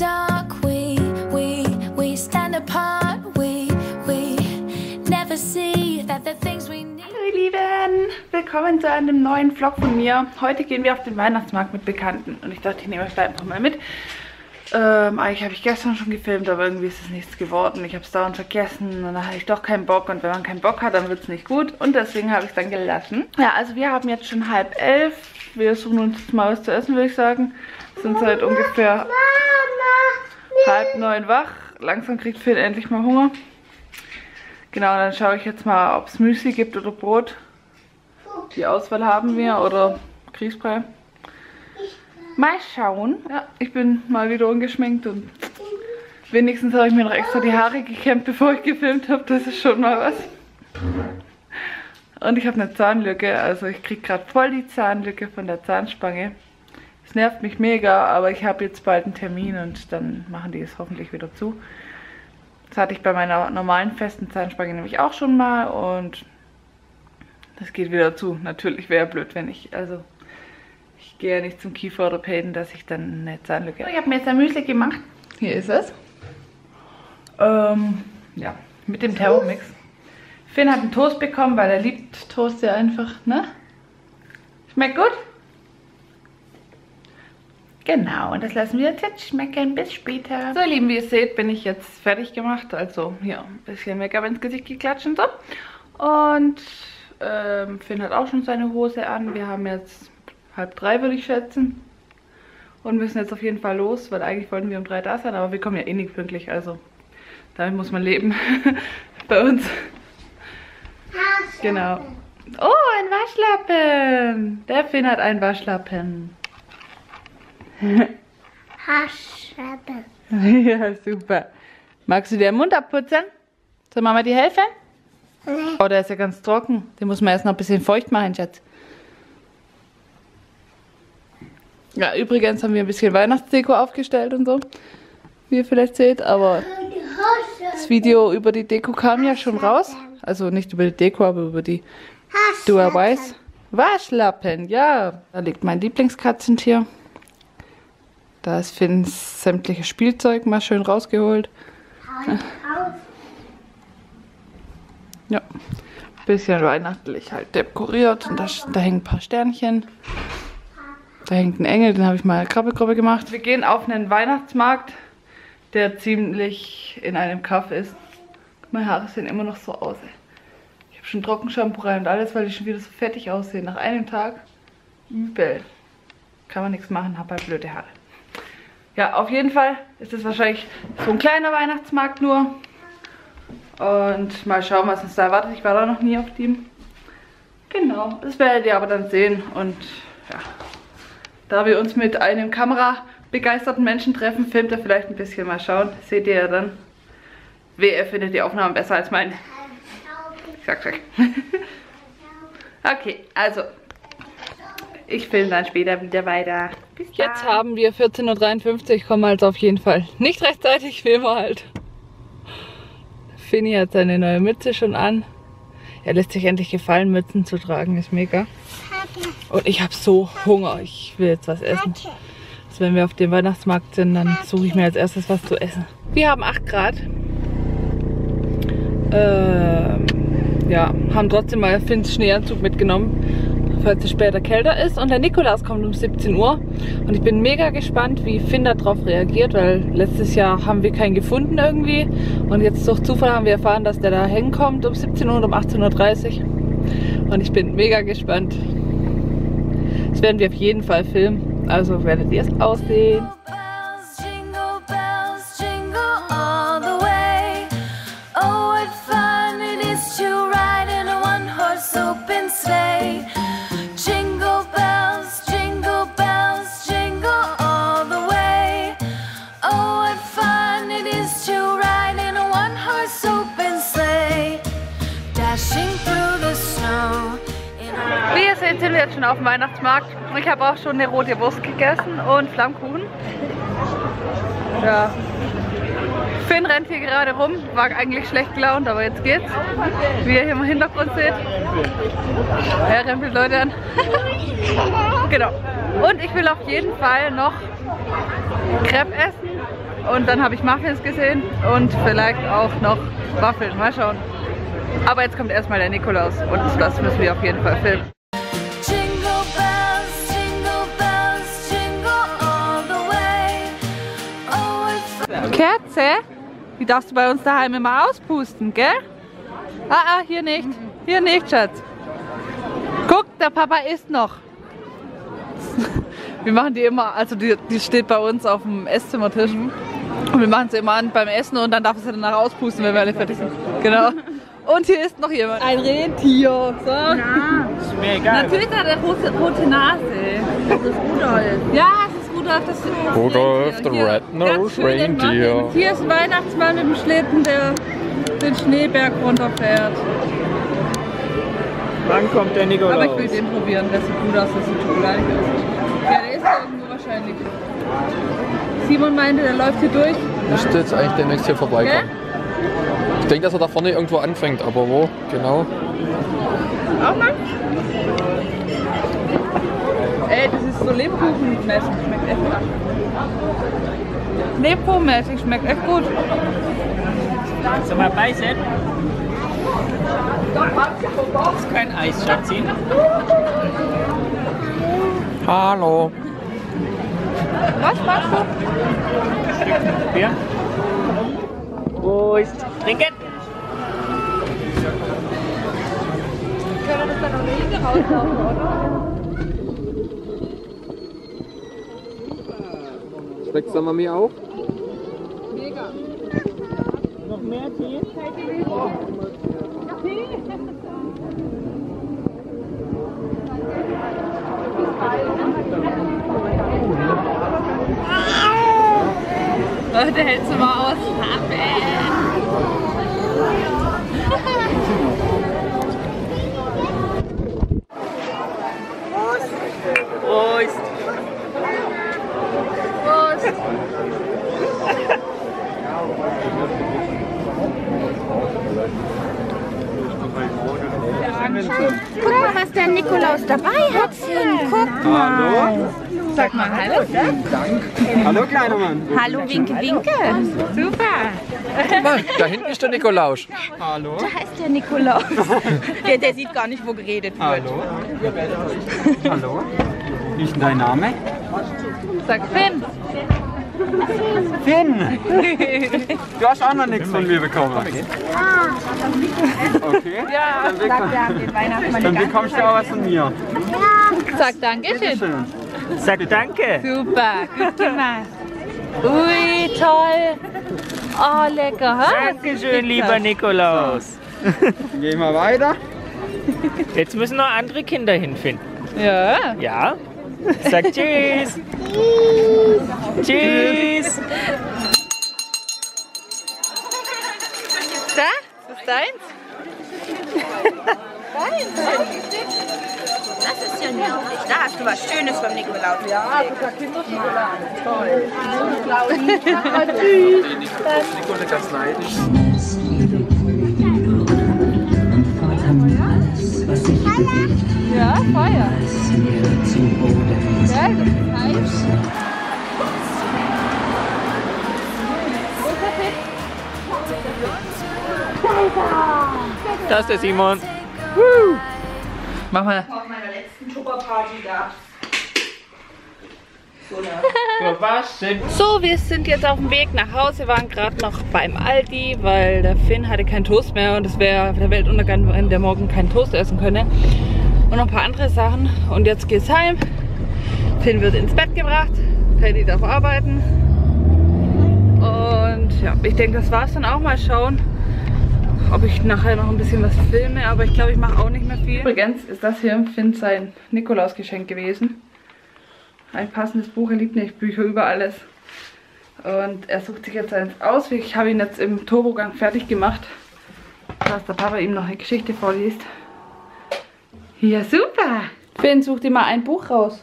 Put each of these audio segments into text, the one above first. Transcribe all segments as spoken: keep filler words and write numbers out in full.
dark, we, we, we stand apart, we, we never see that the things we need. Hallo ihr Lieben, willkommen zu einem neuen Vlog von mir. Heute gehen wir auf den Weihnachtsmarkt mit Bekannten und ich dachte, ich nehme euch da einfach mal mit. Ähm, eigentlich habe ich gestern schon gefilmt, aber irgendwie ist es nichts geworden. Ich habe es dauernd vergessen und dann hatte ich doch keinen Bock. Und wenn man keinen Bock hat, dann wird es nicht gut. Und deswegen habe ich es dann gelassen. Ja, also wir haben jetzt schon halb elf. Wir suchen uns jetzt mal was zu essen, würde ich sagen. Sind seit ungefähr Mama, Mama, halb neun wach. Langsam kriegt Finn endlich mal Hunger. Genau, dann schaue ich jetzt mal, ob es Müsli gibt oder Brot. Die Auswahl haben wir. Oder Grießbrei. Mal schauen. Ja, ich bin mal wieder ungeschminkt und wenigstens habe ich mir noch extra die Haare gekämmt, bevor ich gefilmt habe. Das ist schon mal was. Und ich habe eine Zahnlücke, also ich kriege gerade voll die Zahnlücke von der Zahnspange. Es nervt mich mega, aber ich habe jetzt bald einen Termin und dann machen die es hoffentlich wieder zu. Das hatte ich bei meiner normalen festen Zahnspange nämlich auch schon mal und das geht wieder zu. Natürlich wäre blöd, wenn ich... also ich gehe ja nicht zum Kieferorthopäden, dass ich dann eine Zahnlücke habe. Ich habe mir jetzt ein Müsli gemacht. Hier ist es. Ähm, ja, mit dem Thermomix. Finn hat einen Toast bekommen, weil er liebt Toast ja einfach, ne? Schmeckt gut? Genau, und das lassen wir jetzt schmecken. Bis später. So, ihr Lieben, wie ihr seht, bin ich jetzt fertig gemacht. Also, ja, ein bisschen Make-up ins Gesicht geklatscht und so. Und ähm, Finn hat auch schon seine Hose an. Wir haben jetzt... halb drei würde ich schätzen. Und müssen jetzt auf jeden Fall los, weil eigentlich wollten wir um drei da sein, aber wir kommen ja eh nicht pünktlich, also damit muss man leben. Bei uns. Genau. Oh, ein Waschlappen! Der Finn hat einen Waschlappen. Waschlappen. Ja, super. Magst du dir den Mund abputzen? Soll Mama dir helfen? Nee. Oh, der ist ja ganz trocken. Den muss man erst noch ein bisschen feucht machen, Schatz. Ja, übrigens haben wir ein bisschen Weihnachtsdeko aufgestellt und so, wie ihr vielleicht seht, aber das Video über die Deko kam ja schon raus. Also nicht über die Deko, aber über die DIYs. Waschlappen, ja. Da liegt mein Lieblingskatzentier. Da ist Finns sämtliches Spielzeug mal schön rausgeholt. Ja, ein bisschen weihnachtlich halt dekoriert und da, da hängen ein paar Sternchen. Da hängt ein Engel, den habe ich mal Krabbelgruppe gemacht. Wir gehen auf einen Weihnachtsmarkt, der ziemlich in einem Kaff ist. Meine Haare sehen immer noch so aus. Ey. Ich habe schon Trockenshampoo rein und alles, weil die schon wieder so fettig aussehen. Nach einem Tag übel. Kann man nichts machen, habe halt blöde Haare. Ja, auf jeden Fall ist es wahrscheinlich so ein kleiner Weihnachtsmarkt nur. Und mal schauen, was uns da erwartet. Ich war da noch nie auf dem. Genau, das werdet ihr aber dann sehen und ja. Da wir uns mit einem kamerabegeisterten Menschen treffen, filmt er vielleicht ein bisschen. Mal schauen. Seht ihr ja dann. Wer findet die Aufnahmen besser als meine. Ich sag's euch. Okay, also. Ich filme dann später wieder weiter. Bis dann. Jetzt haben wir vierzehn Uhr dreiundfünfzig, kommen also auf jeden Fall nicht rechtzeitig, wie immer halt. Finny hat seine neue Mütze schon an. Er lässt sich endlich gefallen, Mützen zu tragen. Ist mega. Und ich habe so Hunger. Ich will jetzt was essen. Also wenn wir auf dem Weihnachtsmarkt sind, dann suche ich mir als erstes was zu essen. Wir haben acht Grad. Ähm, ja, haben trotzdem mal Finns Schneeanzug mitgenommen, falls es später kälter ist. Und der Nikolaus kommt um siebzehn Uhr. Und ich bin mega gespannt, wie Finn darauf reagiert, weil letztes Jahr haben wir keinen gefunden irgendwie. Und jetzt durch Zufall haben wir erfahren, dass der da hinkommt um siebzehn Uhr und um achtzehn Uhr dreißig. Und ich bin mega gespannt. Das werden wir auf jeden Fall filmen, also werdet ihr es aussehen. Jetzt sind wir jetzt schon auf dem Weihnachtsmarkt. Ich habe auch schon eine rote Wurst gegessen und Flammkuchen. Ja. Finn rennt hier gerade rum, war eigentlich schlecht gelaunt, aber jetzt geht's. Wie ihr hier im Hintergrund seht. Er rempelt Leute an. Genau. Und ich will auf jeden Fall noch Crepe essen und dann habe ich Muffins gesehen und vielleicht auch noch Waffeln. Mal schauen. Aber jetzt kommt erstmal der Nikolaus und das müssen wir auf jeden Fall filmen. Kerze, die darfst du bei uns daheim immer auspusten, gell? Ah, ah, hier nicht. Hier nicht, Schatz. Guck, der Papa isst noch. Wir machen die immer, also die, die steht bei uns auf dem Esszimmertisch. Und wir machen sie immer an beim Essen und dann darf es ja danach auspusten, wenn wir alle fertig sind. Genau. Und hier ist noch jemand. Ein Rentier. So. Ja. Ist mir egal. Natürlich hat er rote, rote Nase. Das ist Rudolf. Ja, das ist Rudolf. Das ist Rudolf, der Red-Nosed Reindeer. Und hier ist ein Weihnachtsmann mit dem Schlitten, der den Schneeberg runterfährt. Wann kommt der Nikolaus? Aber ich will den probieren, der sieht gut aus, der sieht schon gleich aus. Ja, der ist da irgendwo wahrscheinlich. Simon meinte, der läuft hier durch. Müsste jetzt eigentlich demnächst hier vorbeikommen. Okay? Ich denke, dass er da vorne irgendwo anfängt, aber wo? Genau. Auch mal? Ey, das ist so Lebkuchenmäßig, schmeckt echt gut. Lebkuchenmäßig, schmeckt echt gut. Sollen wir beißen? Das ist kein Eis, Schatzi. Hallo. Was machst du? Bier. Prost. Trinken. Können wir das dann noch hinten rauslaufen, oder? Schmeckt's der Mami auch? Mega. Noch mehr Tee? Oh. Leute, hältst du mal aus? Prost! Prost! Prost! Guck mal, was der Nikolaus dabei hat. Guck mal. Sag mal hallo. Hallo, kleiner Mann. Hallo, Winke, Winke. Super. Guck mal, da hinten ist der Nikolaus. Hallo. Da ist der Nikolaus. Der, der sieht gar nicht, wo geredet wird. Hallo. Hallo. Wie ist denn dein Name? Sag Finn. Finn! Du hast auch noch nichts von mir bekommen. Okay. Okay. Ja. Dann, bekomm dann bekommst du auch was von mir. Sag Dankeschön. Sag Danke. Super, gut gemacht. Ui, toll. Oh, lecker. Ha? Dankeschön, lieber Nikolaus. Gehen wir weiter. Jetzt müssen noch andere Kinder hinfinden. Ja. Ja. Sag Tschüss. Tschüss. Da? Das ist deins? Das ist ja nervig. Da hast du was Schönes vom Nikolaus. Ja, sogar Kinderschokolade. Toll. Nikolaus ganz neidisch. Ja, Feuer. Ja, das ist heiß. Das ist der Simon. Woo. Mach mal. Auf meiner letzten Tupperparty gab es. So, wir sind jetzt auf dem Weg nach Hause. Wir waren gerade noch beim Aldi, weil der Finn hatte keinen Toast mehr und es wäre der Weltuntergang, wenn der morgen keinen Toast essen könne. Und noch ein paar andere Sachen. Und jetzt geht's heim. Finn wird ins Bett gebracht. Paddy darf arbeiten. Und ja, ich denke, das war's dann auch. Mal schauen, ob ich nachher noch ein bisschen was filme, aber ich glaube, ich mache auch nicht mehr viel. Übrigens ist das hier im Finn sein Nikolausgeschenk gewesen. Ein passendes Buch, er liebt nicht Bücher über alles. Und er sucht sich jetzt eins aus. Ich habe ihn jetzt im Turbogang fertig gemacht, dass der Papa ihm noch eine Geschichte vorliest. Ja, super! Finn sucht ihm mal ein Buch raus.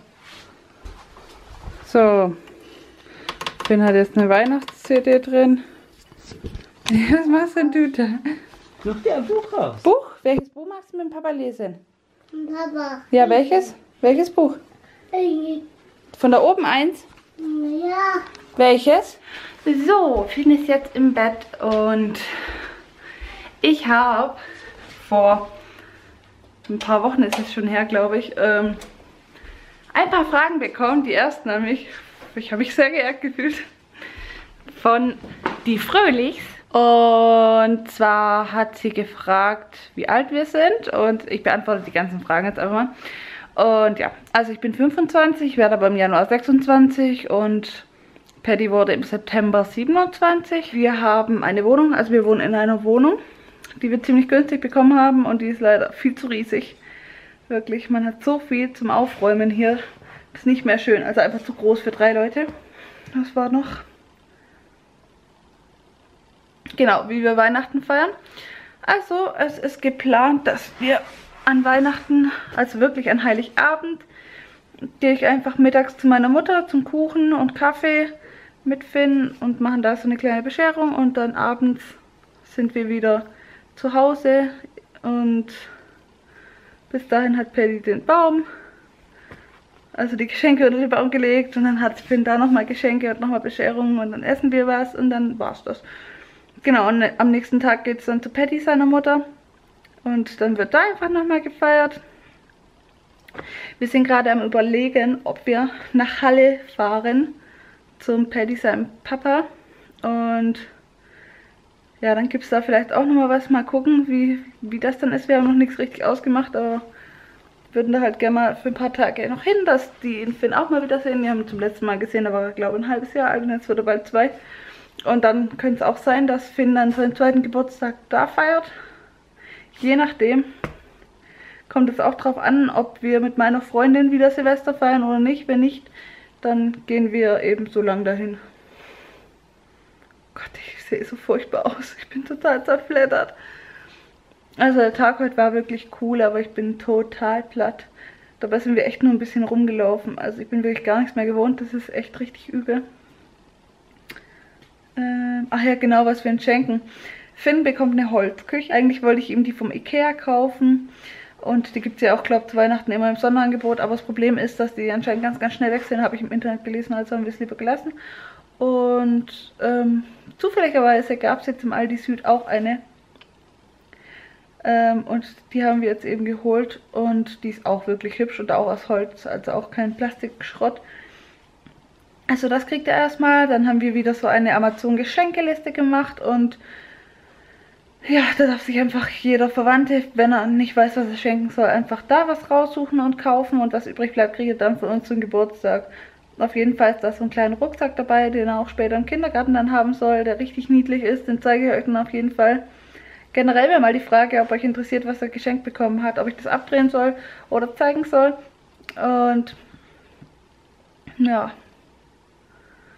So. Finn hat jetzt eine Weihnachts-C D drin. Was machst denn du da? Such dir ein Buch raus. Buch? Welches Buch magst du mit dem Papa lesen? Papa. Ja, welches? Welches Buch? Von da oben eins? Ja. Welches? So, Finn ist jetzt im Bett und ich habe vor ein paar Wochen, ist es schon her, glaube ich, ähm, ein paar Fragen bekommen. Die ersten an mich, ich habe mich sehr geehrt gefühlt, von die Fröhlichs. Und zwar hat sie gefragt, wie alt wir sind, und ich beantworte die ganzen Fragen jetzt einfach mal. Und ja, also ich bin fünfundzwanzig, werde aber im Januar sechsundzwanzig und Paddy wurde im September siebenundzwanzig. Wir haben eine Wohnung, also wir wohnen in einer Wohnung, die wir ziemlich günstig bekommen haben, und die ist leider viel zu riesig. Wirklich, man hat so viel zum Aufräumen hier. Ist nicht mehr schön, also einfach zu groß für drei Leute. Das war noch... Genau, wie wir Weihnachten feiern. Also es ist geplant, dass wir an Weihnachten, also wirklich an Heiligabend, gehe ich einfach mittags zu meiner Mutter zum Kuchen und Kaffee mit Finn und machen da so eine kleine Bescherung, und dann abends sind wir wieder zu Hause, und bis dahin hat Paddy den Baum, also die Geschenke unter den Baum gelegt, und dann hat Finn da nochmal Geschenke und nochmal Bescherung, und dann essen wir was und dann war's das. Genau, und am nächsten Tag geht es dann zu Paddy, seiner Mutter, und dann wird da einfach nochmal gefeiert. Wir sind gerade am Überlegen, ob wir nach Halle fahren zum Paddy, seinem Papa, und ja, dann gibt es da vielleicht auch nochmal was, mal gucken, wie, wie das dann ist. Wir haben noch nichts richtig ausgemacht, aber würden da halt gerne mal für ein paar Tage noch hin, dass die ihn Finn auch mal wiedersehen. Wir haben ihn zum letzten Mal gesehen, da war er, glaube ich, ein halbes Jahr alt, und jetzt wird er bald zwei. Und dann könnte es auch sein, dass Finn dann seinen zweiten Geburtstag da feiert. Je nachdem. Kommt es auch drauf an, ob wir mit meiner Freundin wieder Silvester feiern oder nicht. Wenn nicht, dann gehen wir eben so lang dahin. Gott, ich sehe so furchtbar aus. Ich bin total zerfleddert. Also der Tag heute war wirklich cool, aber ich bin total platt. Dabei sind wir echt nur ein bisschen rumgelaufen. Also ich bin wirklich gar nichts mehr gewohnt. Das ist echt richtig übel. Ähm, ach ja, genau, was wir ihm schenken. Finn bekommt eine Holzküche. Eigentlich wollte ich ihm die vom Ikea kaufen. Und die gibt es ja auch, glaube ich, zu Weihnachten immer im Sonderangebot. Aber das Problem ist, dass die anscheinend ganz, ganz schnell weg sind. Habe ich im Internet gelesen, also haben wir es lieber gelassen. Und ähm, zufälligerweise gab es jetzt im Aldi Süd auch eine. Ähm, und die haben wir jetzt eben geholt. Und die ist auch wirklich hübsch und auch aus Holz. Also auch kein Plastikschrott. Also das kriegt er erstmal. Dann haben wir wieder so eine Amazon-Geschenkeliste gemacht. Und... ja, da darf sich einfach jeder Verwandte, wenn er nicht weiß, was er schenken soll, einfach da was raussuchen und kaufen. Und was übrig bleibt, kriegt er dann von uns zum Geburtstag. Auf jeden Fall ist da so ein kleiner Rucksack dabei, den er auch später im Kindergarten dann haben soll, der richtig niedlich ist. Den zeige ich euch dann auf jeden Fall. Generell wäre mal die Frage, ob euch interessiert, was er geschenkt bekommen hat. Ob ich das abdrehen soll oder zeigen soll. Und ja...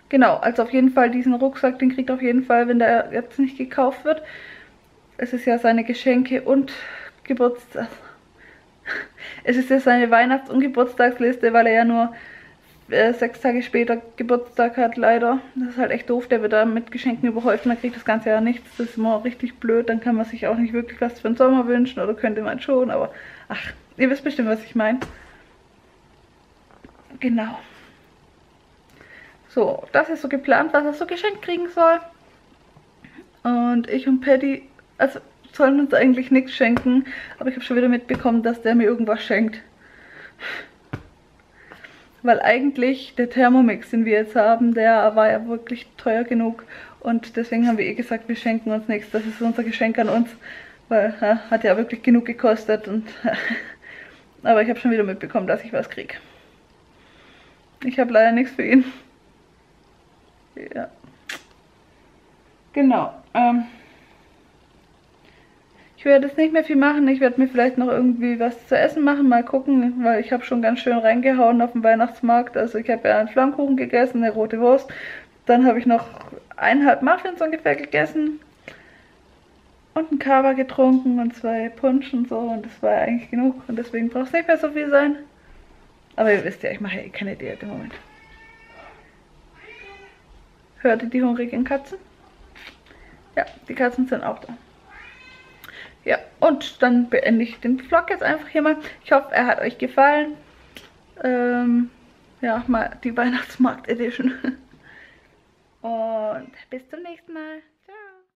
genau, also auf jeden Fall diesen Rucksack, den kriegt er auf jeden Fall, wenn der jetzt nicht gekauft wird. Es ist ja seine Geschenke und Geburtstag. Es ist ja seine Weihnachts- und Geburtstagsliste, weil er ja nur äh, sechs Tage später Geburtstag hat, leider. Das ist halt echt doof, der wird da mit Geschenken überhäuft, man kriegt das ganze Jahr nichts. Das ist immer richtig blöd, dann kann man sich auch nicht wirklich was für den Sommer wünschen, oder könnte man schon, aber ach, ihr wisst bestimmt, was ich meine. Genau. So, das ist so geplant, was er so geschenkt kriegen soll. Und ich und Paddy, also sollen uns eigentlich nichts schenken, aber ich habe schon wieder mitbekommen, dass der mir irgendwas schenkt. Weil eigentlich der Thermomix, den wir jetzt haben, der war ja wirklich teuer genug. Und deswegen haben wir eh gesagt, wir schenken uns nichts. Das ist unser Geschenk an uns, weil ja, hat ja wirklich genug gekostet. Und aber ich habe schon wieder mitbekommen, dass ich was kriege. Ich habe leider nichts für ihn. Ja, genau. Ähm, ich werde jetzt nicht mehr viel machen. Ich werde mir vielleicht noch irgendwie was zu essen machen. Mal gucken, weil ich habe schon ganz schön reingehauen auf dem Weihnachtsmarkt. Also ich habe ja einen Flammkuchen gegessen, eine rote Wurst. Dann habe ich noch eineinhalb Muffins ungefähr gegessen. Und einen Kaba getrunken und zwei Punsch und so. Und das war eigentlich genug. Und deswegen braucht es nicht mehr so viel sein. Aber ihr wisst ja, ich mache ja eh keine Diät im Moment. Hört ihr die hungrigen Katzen? Ja, die Katzen sind auch da. Ja, und dann beende ich den Vlog jetzt einfach hier mal. Ich hoffe, er hat euch gefallen. Ähm, ja, mal die Weihnachtsmarkt-Edition. Und bis zum nächsten Mal.